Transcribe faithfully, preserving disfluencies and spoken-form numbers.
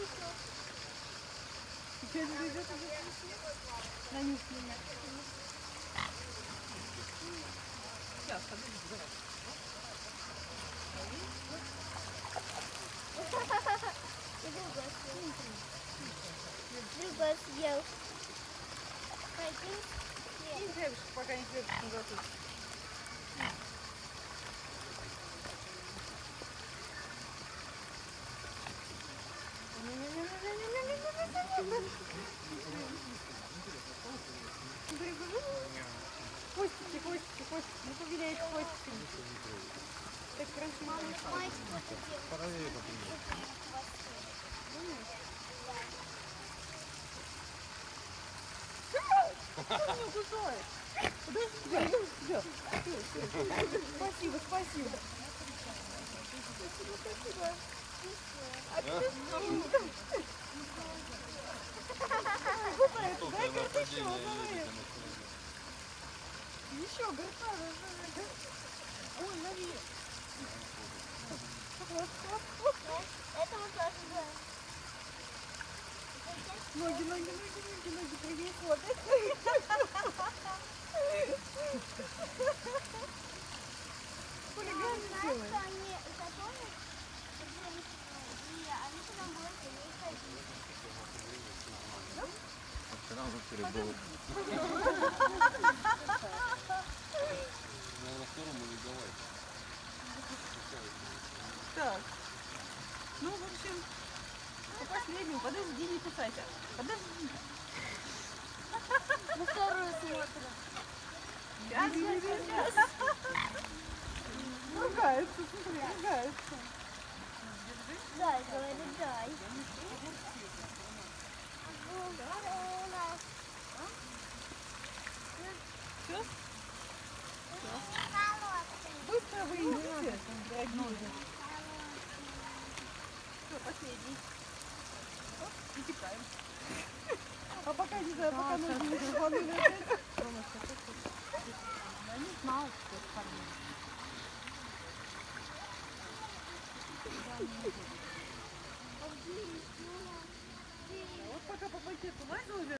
Сейчас, подожди, давай. Друга съел. Пойдем. Не девушка, пока не девушка не готова. Хвостики, хвостики, хвостики. Не повеляет хвостиками. Так красиво. Параллельно поменяет. Спасибо, спасибо. Еще горка. Ой, лови. Это вот так, да. Ноги, ноги, ноги, ноги, ноги, привет, вот. Хулиган делает. Они затонут, и они потом будут и не ходить. Да? Вчера уже перебыл. Так, ну, в общем, по последнему, подожди, не писайся, подожди. На вторую смотрим. Сейчас, сейчас, сейчас. Ругается, смотри, ругается. Дай, говорит, дай. Все? Быстро вы идите. Все, последний. И текаем. А пока не знаю, пока нужно не забанили. Они мало что формируют. Вот пока по пакету лазил.